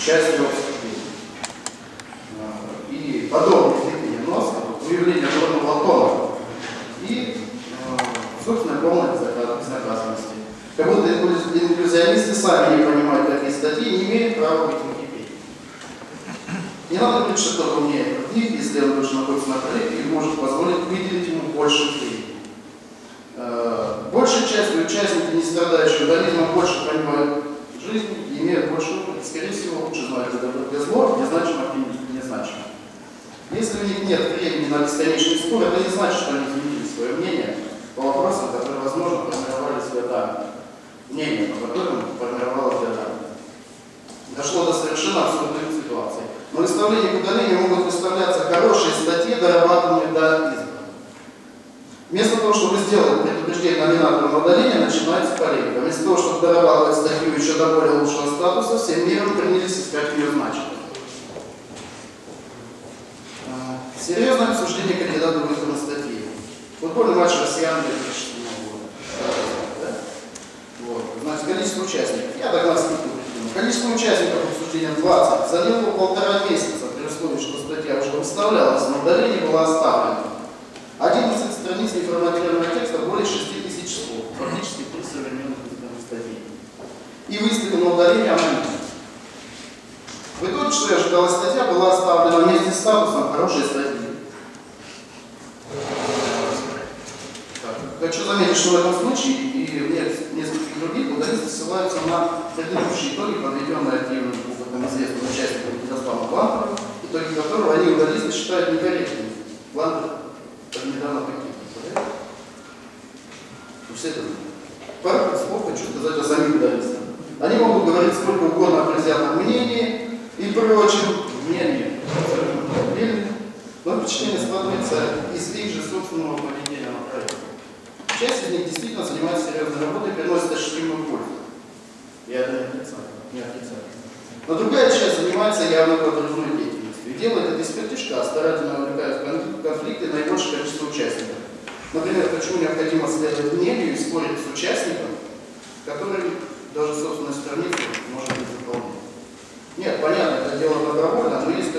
часть легких и подобных движений носа, выявление водного тона и, собственно, полная безнаказанности. Как будто инклюзионисты сами не понимают такие статьи, не имеют права быть в Википедии. Не надо говорить, что кто-то умнее от них, если он больше находится на коллеге, и может позволить выделить ему больше времени. Большая часть участников, не страдающих удализмом, больше понимают жизнь и имеют больше опыта, скорее всего, лучше знают это зло, незначимо или незначимо. Если у них нет времени на бесконечный спор, это не значит, что они изменили свое мнение по вопросам, которые, возможно, формировали себя данные. Мнение, по которым формировалось себя данные. Дошло до совершенно абсурдных ситуаций. Но выставление к удалению могут выставляться хорошие статьи, дорабатываемые до изма. Вместо того, чтобы сделать предупреждение номинатором удаления, начинается полемика. Вместо того, чтобы дорабатывать статью еще до более лучшего статуса, всем миром принялись искать ее значимость. Серьезное обсуждение кандидата в выборной статьи. Футбольный матч россиян 2006 года. Значит, количество участников. Я догнал скидку. Количество участников обсуждения 20. Заняло полтора месяца, при условии, что статья уже выставлялась, но удаление было оставлено. 11 страниц неформатированного текста, более 6000 слов, фактически при современных статей. И выставил на удаление анонимно. В итоге, что я ожидала, статья была оставлена вместе с статусом хорошей статьи. Хочу заметить, что в этом случае и в нескольких других удалисты ссылаются на предыдущие итоги, подведенные активным опытом известным участником Казахстана Бланкова, итоги которого они удалисты считают некорректными. Бланков недавно покинул. Все это пару слов хочу сказать о самих удалистах. Они могут говорить сколько угодно о предвзятом мнении и прочем мнении, но впечатление складывается из их же собственного поведения на проекте. Часть из них действительно занимается серьезной работой и приносит ощутимую пользу. Я это не отрицаю. Но другая часть занимается явно подрывной деятельностью и делает это из пертишка, старательно увлекает в конфликты наибольшее количество участников. Например, почему необходимо следовать мнению и спорить с участником, который даже собственной страницы может быть заполнена. Нет, понятно, это дело добровольно, но есть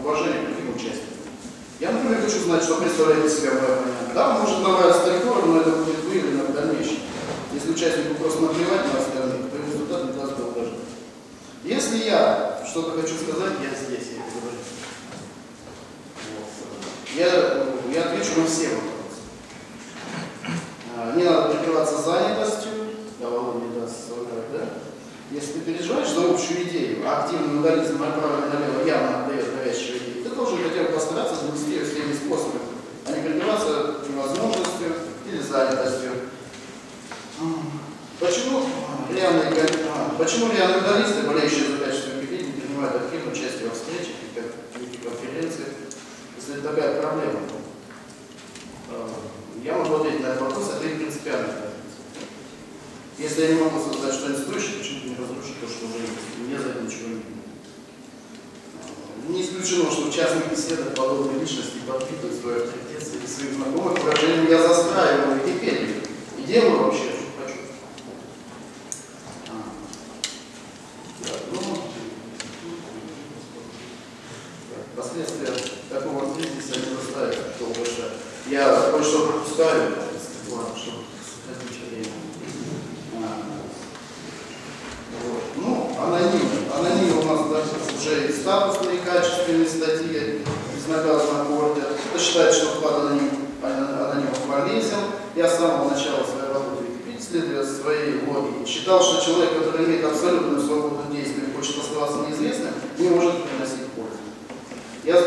уважение к другим участникам. Я, например, хочу знать, что представляет из себя мой оппонент. Да, может добавить структуру, но это будет выявлено в дальнейшем. Если участнику просто наплевать на остальных, то результат не даст долго ждать. Если я что-то хочу сказать, я здесь, я это говорю. Я отвечу на все вопросы. Не надо прикрываться занятостью, не даст солдат, да? Если ты переживаешь за общую идею, а активный удализм направо и налево явно отдает навязчивые идеи, ты должен хотя бы постараться занести ее всеми способами, а не прикрываться невозможностью или занятостью. Почему реальные удалисты, болеющие за качество Википедии, не принимают активное участие во встречах и конференциях, если это такая проблема? Я могу ответить на этот вопрос, это и принципиально. Если я не могу создать что-нибудь стоящее, почему-то не разрушу то, что уже есть. Мне за это ничего не будет. Не исключено, что в частных беседах подобные личности подпитывают свой авторитет среди своих знакомых выражением «я застраиваю Википедию» и делаю вообще, что хочу. Последствия такого кризиса не заставят долго ждать. Я кое-что пропускаю, ладно, что аноним у нас даже уже и статусные, и качественные статьи, безнаказанно портят. Кто считает, что вклад анонимов полезен, я с самого начала своей работы в Википедии следовал своей логике. Считал, что человек, который имеет абсолютную свободу действия и хочет оставаться неизвестным, не может приносить пользу. Я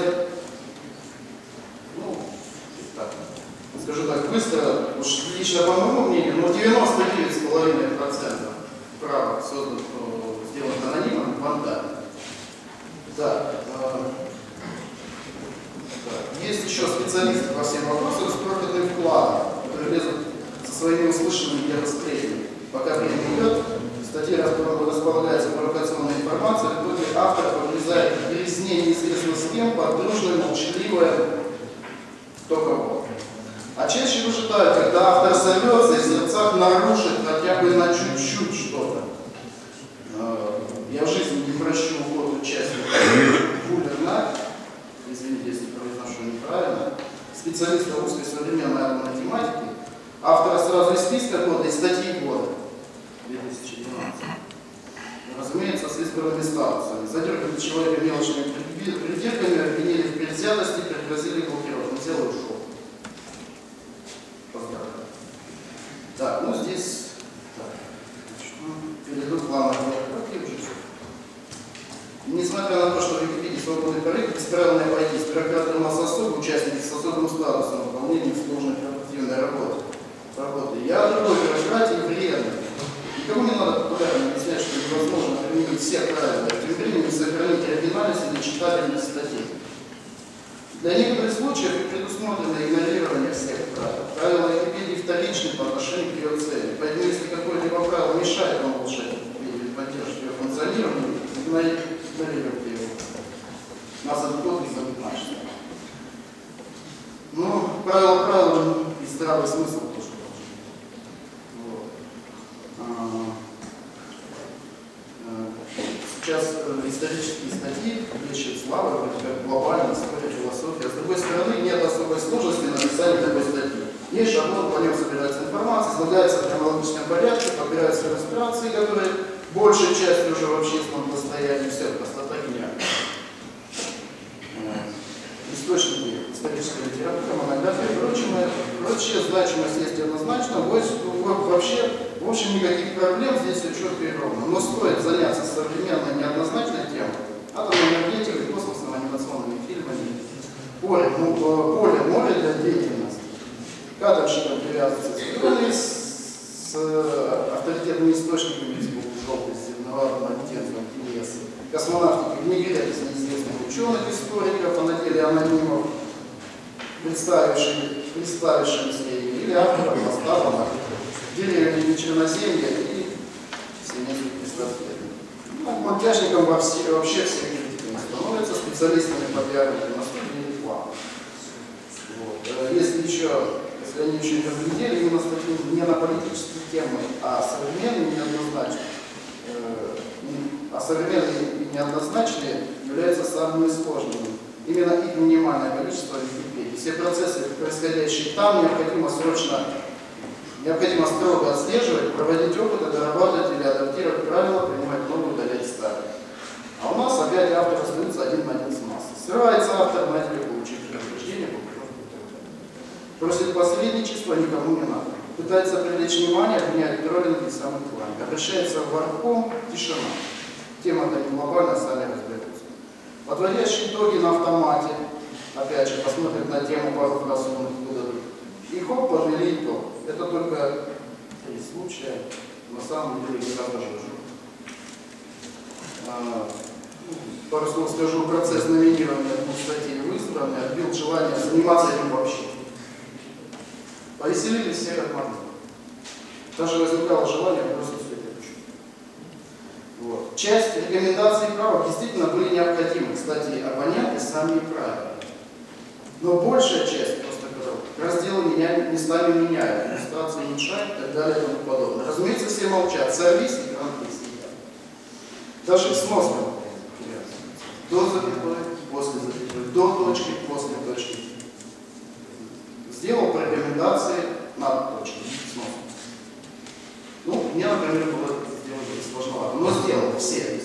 скажу так быстро, уж лично по моему мнению, но 99,5% прав созданных сделать анонимом банда. Да. Есть еще специалисты по всем вопросам с профильным вкладом, которые лезут со своими услышанными и расстрелянными. Пока время идет, в статье располагается провокационная информация, в итоге автор вырезает из ней неизвестно с кем подружное, молчаливое кто кого. А чаще выжидают, когда автор сорвется и в сердцах нарушит хотя бы на чуть-чуть что-то. Я в жизни не прощу участник Гулерна, извините, если произношу неправильно, специалиста русской современной математики, автора сразу из списка года и статьи года 2012. Разумеется, с избранными станциями. Задергали человека мелочными придирками, обвинили в предвзятости, пригрозили блокировкой. Взял и ушел. Поздравляю. Так, ну здесь... Перейду к главной работе. Несмотря на то, что в Википедии свободный проект, исправленный обойти с бюрократным массосом, участники с особым статусом выполнения сложной корпоративной работы. Я другой бюрократии вредно. Никому не надо популярно объяснять, что невозможно применить все правила, тем временем сохранить оригинальность или читабельность статей. Для некоторых случаев предусмотрено игнорирование всех правил. Правила Википедии вторичны по отношению к ее цели. Поэтому, если какое-либо правило мешает вам улучшать или поддерживать ее функционирование, игнорируйте его. Нас от года и запятнашки. Но правило и здравый смысл тоже должен. Сейчас исторические статьи, вещи славы, вроде как глобальная история, философия. С другой стороны, нет особой сложности написания такой статьи. Есть шаблон, по нему собирается информация, слагается в хронологическом порядке, подбираются иллюстрации, которые большей частью уже в общественном достоянии, все простота дня. Источники исторической литературы, монографии и прочее, значимость есть однозначно, вообще, в общем, никаких проблем здесь все четко и ровно. Но стоит заняться современной неоднозначной темой, атомной энергетикой, космосом, анимационными фильмами, поле моря для деятельности, кадровщикам привязываются стороны с авторитетными источниками, желтый, зеленоватый, антензовый, антинес, космонавтики, внедряясь неизвестных ученых, историков, а на деле анонимов, представившимся или авторов, поставок, деревья черноземья и все несколько представителей. Ну, монтяжником вообще все критиками становятся специалистами по биологии на студии и плану. Вот. Если они еще не разглядели, именно статьи не на политические темы, а современные неоднозначные являются самыми сложными. Именно их минимальное количество в Википедии. Все процессы, происходящие там, необходимо строго отслеживать, проводить опыты, дорабатывать или адаптировать правила, принимать новые, удалять старые. А у нас опять автор остается один на один с массой. Срывается автор, на деле получив предупреждение, просит посредничества, никому не надо. Пытается привлечь внимание, принять троллинг и самый клан. Обращается в арком, тишина. Тема-то не глобальная, сами разберутся. Подводящие итоги на автомате, опять же, посмотрят на тему пару просунут куда-то. И хоп, подвели итог. Это только три случая, на самом деле не разожжу. Пару слов скажу, процесс номинирования статей выстроенный, отбил желание заниматься этим вообще. Повеселились все как можно. Даже возникало желание просто все это учить. Вот. Часть рекомендаций права действительно были необходимы, кстати, абоненты сами правила. Но большая часть просто разделы местами меняют, иллюстрации уменьшают и так далее и тому подобное. Разумеется, все молчат, сервис и гранты. Даже сноска до запятой, после запятой, до точки, после точки. Сделал по рекомендации над точкой. Ну, мне, например, было сделать сложновато, но сделал все.